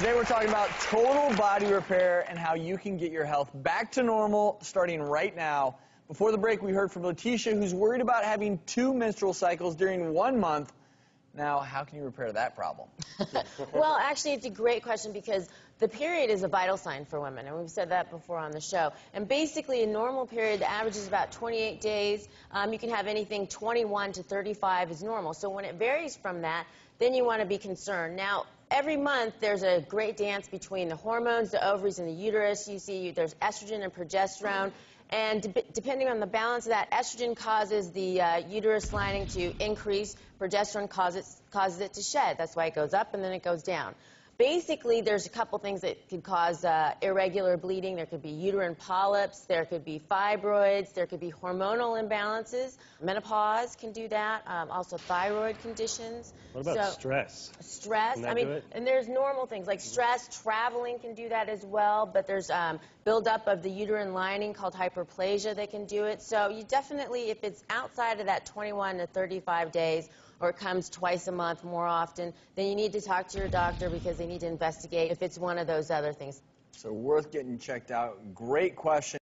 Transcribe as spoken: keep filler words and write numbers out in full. Today we're talking about total body repair and how you can get your health back to normal starting right now. Before the break, we heard from Leticia, who's worried about having two menstrual cycles during one month. Now, how can you repair that problem? Well, actually, it's a great question because the period is a vital sign for women, and we've said that before on the show. And basically, a normal period, the average is about twenty-eight days. Um, you can have anything twenty-one to thirty-five is normal. So when it varies from that, then you want to be concerned. Now, every month, there's a great dance between the hormones, the ovaries, and the uterus. You see, there's estrogen and progesterone. And de depending on the balance of that, estrogen causes the uh, uterus lining to increase. Progesterone causes, causes it to shed. That's why it goes up and then it goes down. Basically, there's a couple things that could cause uh, irregular bleeding. There could be uterine polyps. There could be fibroids. There could be hormonal imbalances. Menopause can do that. Um, also, thyroid conditions. What about so, stress? Stress. I mean, and there's normal things like stress. Traveling can do that as well. But there's um, buildup of the uterine lining called hyperplasia that can do it. So you definitely, if it's outside of that twenty-one to thirty-five days, or it comes twice a month more often, then you need to talk to your doctor because they need to investigate if it's one of those other things. So worth getting checked out. Great question.